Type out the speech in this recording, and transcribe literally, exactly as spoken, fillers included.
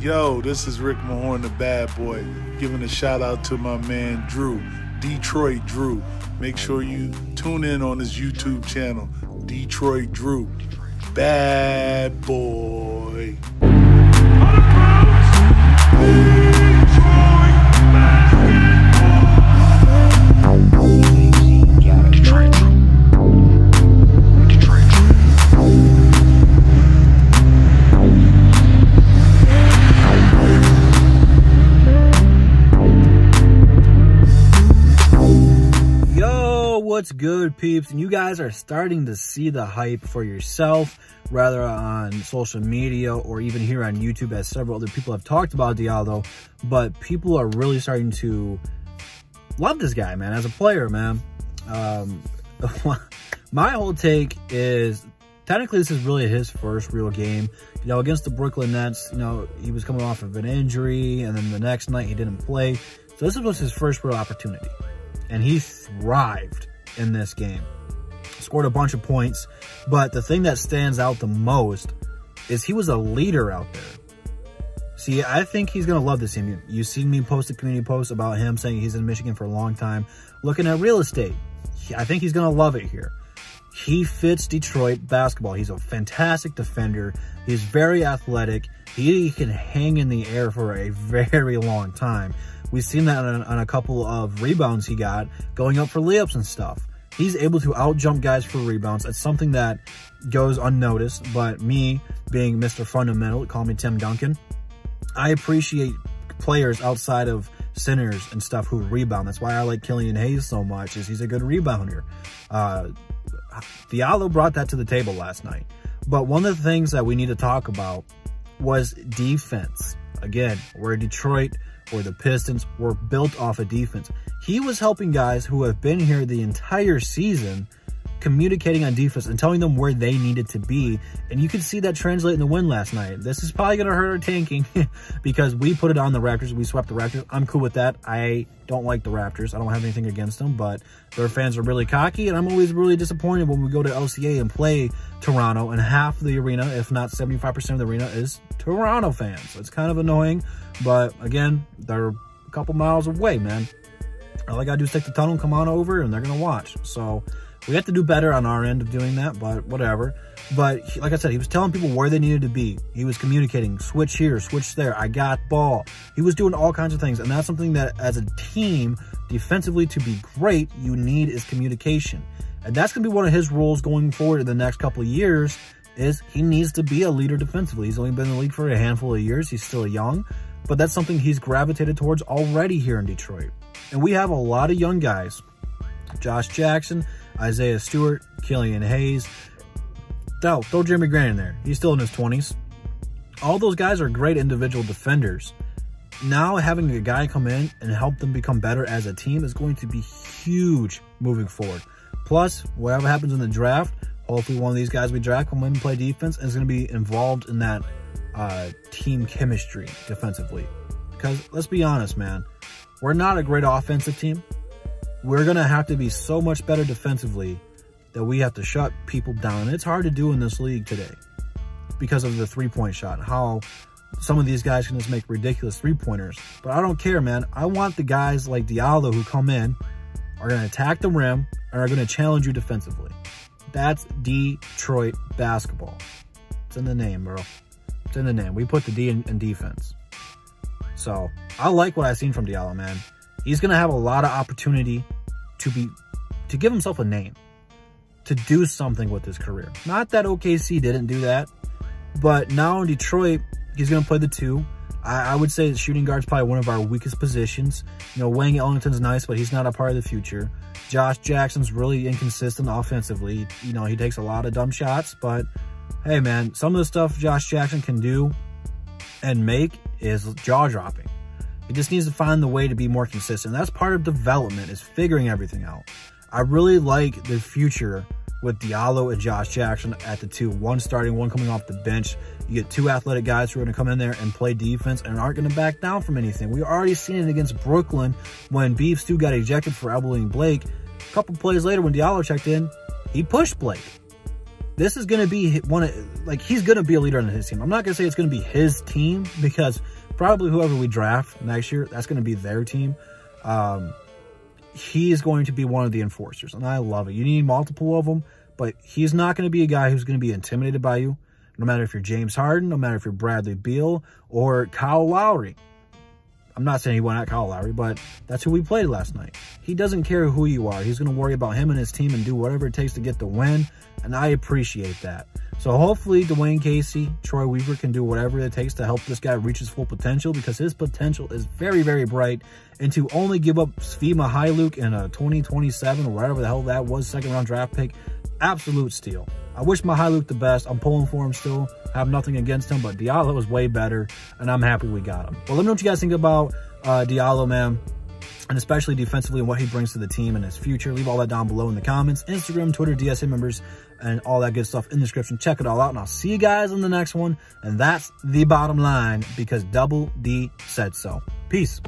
Yo, this is Rick Mahorn, the bad boy, giving a shout out to my man Drew, Detroit Drew. Make sure you tune in on his YouTube channel, Detroit Drew, bad boy. What's good, peeps? And you guys are starting to see the hype for yourself, rather on social media or even here on YouTube, as several other people have talked about Diallo. But people are really starting to love this guy, man, as a player, man. Um, my whole take is technically this is really his first real game. You know, against the Brooklyn Nets, you know, he was coming off of an injury, and then the next night he didn't play. So this was his first real opportunity, and he thrived in this game. Scored a bunch of points, but the thing that stands out the most is he was a leader out there. See, I think he's gonna love this team. You've seen me post a community post about him saying he's in Michigan for a long time, looking at real estate. I think he's gonna love it here. He fits Detroit basketball. He's a fantastic defender. He's very athletic. He can hang in the air for a very long time. We've seen that on, on a couple of rebounds he got, going up for layups and stuff. He's able to out-jump guys for rebounds. It's something that goes unnoticed, but me, being Mister Fundamental, call me Tim Duncan, I appreciate players outside of centers and stuff who rebound. That's why I like Killian Hayes so much, is he's a good rebounder. Uh, Diallo brought that to the table last night. But one of the things that we need to talk about was defense. Again, we're Detroit, or the Pistons, were built off of defense. He was helping guys who have been here the entire season, communicating on defense and telling them where they needed to be. And you could see that translate in the win last night. This is probably going to hurt our tanking because we put it on the Raptors. We swept the Raptors. I'm cool with that. I don't like the Raptors. I don't have anything against them, but their fans are really cocky, and I'm always really disappointed when we go to L C A and play Toronto, and half the arena, if not seventy-five percent of the arena, is Toronto fans. It's kind of annoying, but again, they're a couple miles away, man. All I got to do is take the tunnel, come on over, and they're going to watch. So we have to do better on our end of doing that, but whatever. But he, like I said, he was telling people where they needed to be. He was communicating, switch here, switch there, I got ball. He was doing all kinds of things, and that's something that as a team, defensively, to be great, you need is communication. And that's going to be one of his roles going forward in the next couple of years, is he needs to be a leader defensively. He's only been in the league for a handful of years. He's still young, but that's something he's gravitated towards already here in Detroit. And we have a lot of young guys, Josh Jackson, Isaiah Stewart, Killian Hayes. Oh, throw Jimmy Grant in there. He's still in his twenties. All those guys are great individual defenders. Now having a guy come in and help them become better as a team is going to be huge moving forward. Plus, whatever happens in the draft, hopefully one of these guys we draft come in and play defense and is going to be involved in that uh, team chemistry defensively. Because let's be honest, man, we're not a great offensive team. We're going to have to be so much better defensively that we have to shut people down. And it's hard to do in this league today because of the three-point shot, how some of these guys can just make ridiculous three-pointers. But I don't care, man. I want the guys like Diallo who come in, are going to attack the rim, and are going to challenge you defensively. That's Detroit basketball. It's in the name, bro. It's in the name. We put the D in, in defense. So I like what I've seen from Diallo, man. He's going to have a lot of opportunity to be, to give himself a name, to do something with his career. Not that O K C didn't do that, but now in Detroit, he's going to play the two. I, I would say the shooting guard's probably one of our weakest positions. You know, Wayne Ellington's nice, but he's not a part of the future. Josh Jackson's really inconsistent offensively. You know, he takes a lot of dumb shots, but hey, man, some of the stuff Josh Jackson can do and make is jaw-dropping. He just needs to find the way to be more consistent. That's part of development, is figuring everything out. I really like the future with Diallo and Josh Jackson at the two. One starting, one coming off the bench. You get two athletic guys who are going to come in there and play defense and aren't going to back down from anything. We already seen it against Brooklyn when Beef Stu got ejected for elbowing Blake. A couple plays later when Diallo checked in, he pushed Blake. this is going to be one of, like, he's going to be a leader on his team. I'm not going to say it's going to be his team because probably whoever we draft next year, that's going to be their team. Um, he's going to be one of the enforcers, and I love it. You need multiple of them, but he's not going to be a guy who's going to be intimidated by you, no matter if you're James Harden, no matter if you're Bradley Beal or Kyle Lowry. I'm not saying he went at Kyle Lowry, but that's who we played last night. He doesn't care who you are. He's going to worry about him and his team and do whatever it takes to get the win, and I appreciate that. So hopefully Dwayne Casey, Troy Weaver can do whatever it takes to help this guy reach his full potential, because his potential is very, very bright. And to only give up Svi Mykhailiuk in a twenty twenty-seven or whatever the hell that was, second-round draft pick, absolute steal. I wish Mykhailiuk the best. I'm pulling for him still. I have nothing against him, but Diallo was way better, and I'm happy we got him. Well, let me know what you guys think about uh, Diallo, man, and especially defensively and what he brings to the team and his future. Leave all that down below in the comments. Instagram, Twitter, D S A members, and all that good stuff in the description. Check it all out, and I'll see you guys in the next one. And that's the bottom line, because Double D said so. Peace.